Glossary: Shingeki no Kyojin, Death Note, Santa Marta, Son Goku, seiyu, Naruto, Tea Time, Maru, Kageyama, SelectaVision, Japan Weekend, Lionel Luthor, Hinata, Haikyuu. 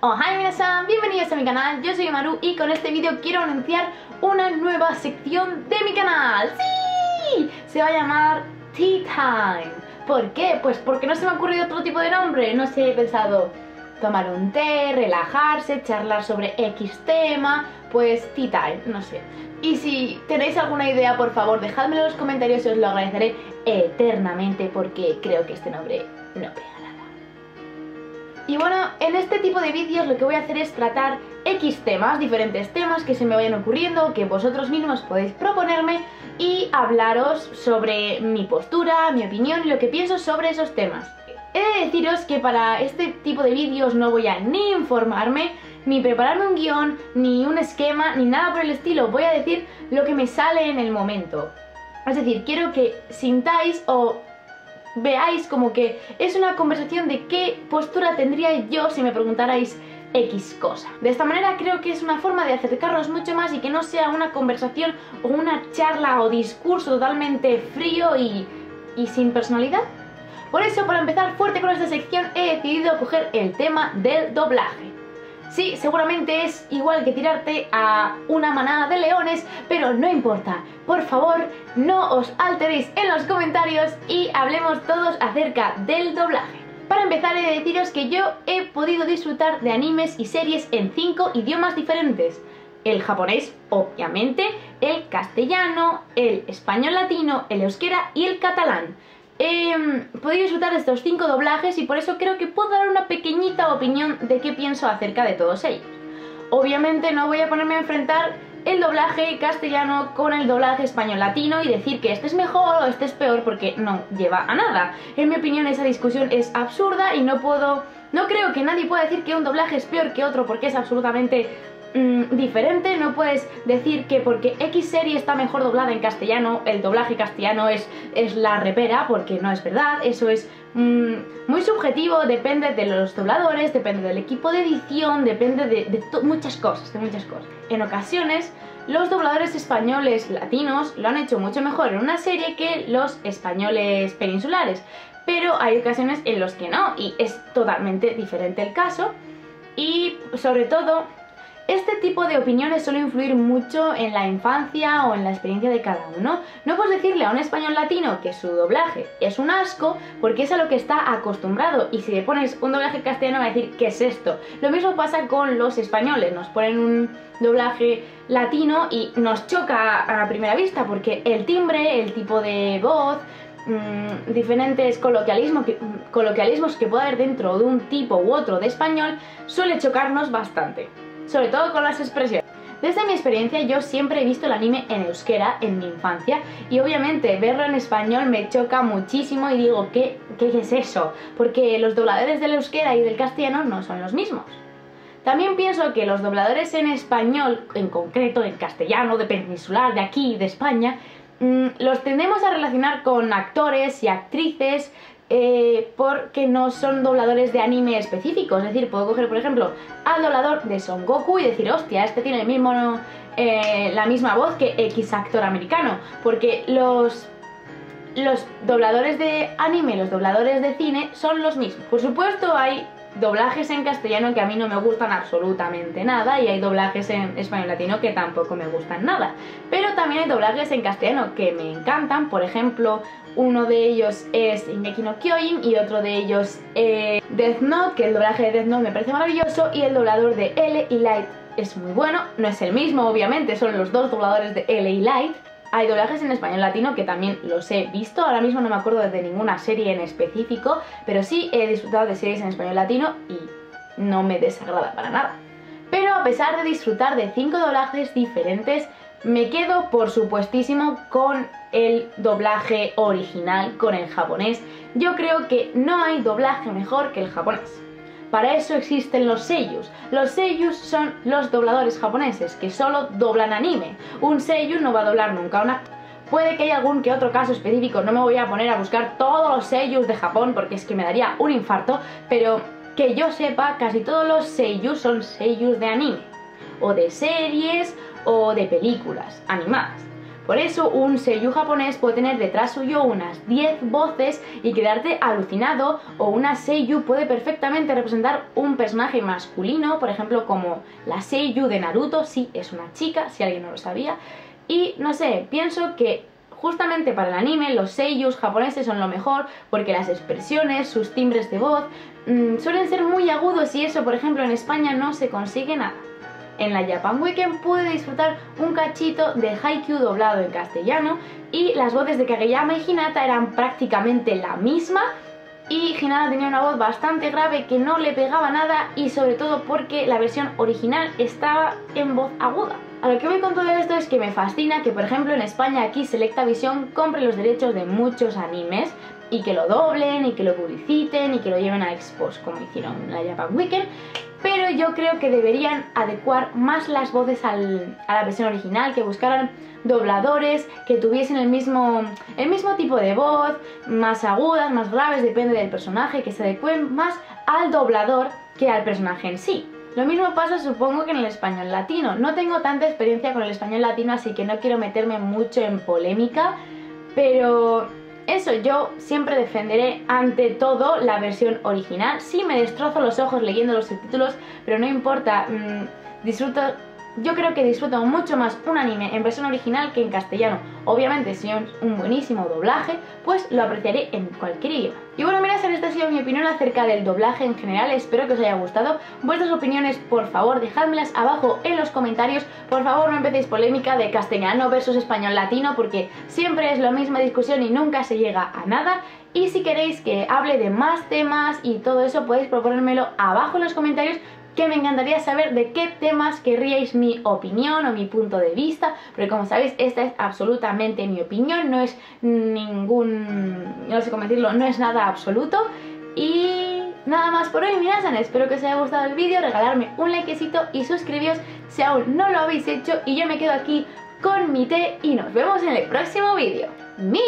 Hola minasan, bienvenidos a mi canal, yo soy Maru y con este vídeo quiero anunciar una nueva sección de mi canal. ¡Sí! Se va a llamar Tea Time. ¿Por qué? Pues porque no se me ha ocurrido otro tipo de nombre, no sé, he pensado tomar un té, relajarse, charlar sobre X tema, pues Tea Time, no sé. Y si tenéis alguna idea, por favor, dejadmelo en los comentarios y os lo agradeceré eternamente porque creo que este nombre no pega. Y bueno, en este tipo de vídeos lo que voy a hacer es tratar X temas, diferentes temas que se me vayan ocurriendo, que vosotros mismos podéis proponerme y hablaros sobre mi postura, mi opinión y lo que pienso sobre esos temas. He de deciros que para este tipo de vídeos no voy a ni informarme, ni prepararme un guión, ni un esquema, ni nada por el estilo. Voy a decir lo que me sale en el momento. Es decir, quiero que sintáis o veáis como que es una conversación de qué postura tendría yo si me preguntarais X cosa. De esta manera creo que es una forma de acercarnos mucho más y que no sea una conversación o una charla o discurso totalmente frío y sin personalidad. Por eso, para empezar fuerte con esta sección, he decidido coger el tema del doblaje. Sí, seguramente es igual que tirarte a una manada de leones, pero no importa. Por favor, no os alteréis en los comentarios y hablemos todos acerca del doblaje. Para empezar, he de deciros que yo he podido disfrutar de animes y series en 5 idiomas diferentes. El japonés, obviamente, el castellano, el español latino, el euskera y el catalán. He podido disfrutar de estos 5 doblajes y por eso creo que puedo dar una pequeñita opinión de qué pienso acerca de todos ellos. Obviamente no voy a ponerme a enfrentar el doblaje castellano con el doblaje español latino y decir que este es mejor o este es peor porque no lleva a nada. En mi opinión esa discusión es absurda y no creo que nadie pueda decir que un doblaje es peor que otro porque es absolutamente diferente. No puedes decir que porque X serie está mejor doblada en castellano, el doblaje castellano es la repera, porque no es verdad. Eso es muy subjetivo, depende de los dobladores, depende del equipo de edición, depende de muchas cosas, En ocasiones, los dobladores españoles latinos lo han hecho mucho mejor en una serie que los españoles peninsulares, pero hay ocasiones en los que no, y es totalmente diferente el caso. Y sobre todo, este tipo de opiniones suele influir mucho en la infancia o en la experiencia de cada uno. No puedes decirle a un español latino que su doblaje es un asco porque es a lo que está acostumbrado, y si le pones un doblaje castellano va a decir ¿qué es esto? Lo mismo pasa con los españoles, nos ponen un doblaje latino y nos choca a la primera vista porque el timbre, el tipo de voz, diferentes coloquialismos que pueda haber dentro de un tipo u otro de español suele chocarnos bastante. Sobre todo con las expresiones. Desde mi experiencia yo siempre he visto el anime en euskera en mi infancia y obviamente verlo en español me choca muchísimo y digo ¿qué es eso? Porque los dobladores del euskera y del castellano no son los mismos. También pienso que los dobladores en español, en concreto en castellano, de peninsular, de aquí, de España, los tendemos a relacionar con actores y actrices porque no son dobladores de anime específicos. Es decir, puedo coger por ejemplo al doblador de Son Goku y decir hostia, este tiene el mismo, la misma voz que X actor americano, porque los dobladores de anime, los dobladores de cine son los mismos. Por supuesto hay doblajes en castellano que a mí no me gustan absolutamente nada y hay doblajes en español latino que tampoco me gustan nada, pero también hay doblajes en castellano que me encantan. Por ejemplo, uno de ellos es Shingeki no Kyojin y otro de ellos Death Note, que el doblaje de Death Note me parece maravilloso y el doblador de L y Light es muy bueno. No es el mismo, obviamente, son los dos dobladores de L y Light. Hay doblajes en español latino que también los he visto, ahora mismo no me acuerdo de ninguna serie en específico, pero sí he disfrutado de series en español latino y no me desagrada para nada. Pero a pesar de disfrutar de 5 doblajes diferentes, me quedo por supuestísimo con el doblaje original, con el japonés. Yo creo que no hay doblaje mejor que el japonés. Para eso existen los seiyus. Los seiyus son los dobladores japoneses que solo doblan anime. Un seiyu no va a doblar nunca un actor. Puede que haya algún que otro caso específico, no me voy a poner a buscar todos los seiyus de Japón porque es que me daría un infarto, pero que yo sepa, casi todos los seiyus son seiyus de anime, o de series, o de películas animadas. Por eso un seiyuu japonés puede tener detrás suyo unas 10 voces y quedarte alucinado, o una seiyuu puede perfectamente representar un personaje masculino, por ejemplo como la seiyuu de Naruto, sí, es una chica, si alguien no lo sabía. Y no sé, pienso que justamente para el anime los seiyus japoneses son lo mejor, porque las expresiones, sus timbres de voz suelen ser muy agudos, y eso por ejemplo en España no se consigue nada. En la Japan Weekend pude disfrutar un cachito de Haikyuu doblado en castellano, y las voces de Kageyama y Hinata eran prácticamente la misma, y Hinata tenía una voz bastante grave que no le pegaba nada, y sobre todo porque la versión original estaba en voz aguda. A lo que voy con todo esto es que me fascina que por ejemplo en España aquí SelectaVision compre los derechos de muchos animes, y que lo doblen, y que lo publiciten, y que lo lleven a Expos como hicieron la Japan Weekend. Pero yo creo que deberían adecuar más las voces a la versión original, que buscaran dobladores que tuviesen el mismo tipo de voz, más agudas, más graves, depende del personaje, que se adecuen más al doblador que al personaje en sí. Lo mismo pasa supongo que en el español latino. No tengo tanta experiencia con el español latino, así que no quiero meterme mucho en polémica, pero eso, yo siempre defenderé ante todo la versión original. Sí, me destrozo los ojos leyendo los subtítulos, pero no importa, yo creo que disfruto mucho más un anime en versión original que en castellano. Obviamente, si es un buenísimo doblaje, pues lo apreciaré en cualquier idioma. Y bueno, mira, esta ha sido mi opinión acerca del doblaje en general. Espero que os haya gustado. Vuestras opiniones, por favor, dejadmelas abajo en los comentarios. Por favor, no empecéis polémica de castellano versus español latino, porque siempre es la misma discusión y nunca se llega a nada. Y si queréis que hable de más temas y todo eso, podéis proponérmelo abajo en los comentarios, que me encantaría saber de qué temas querríais mi opinión o mi punto de vista, porque como sabéis, esta es absolutamente mi opinión, no es ningún, no sé cómo decirlo, no es nada absoluto. Y nada más por hoy, minasan, espero que os haya gustado el vídeo, regalarme un likecito y suscribiros si aún no lo habéis hecho, y yo me quedo aquí con mi té y nos vemos en el próximo vídeo. ¡Mi!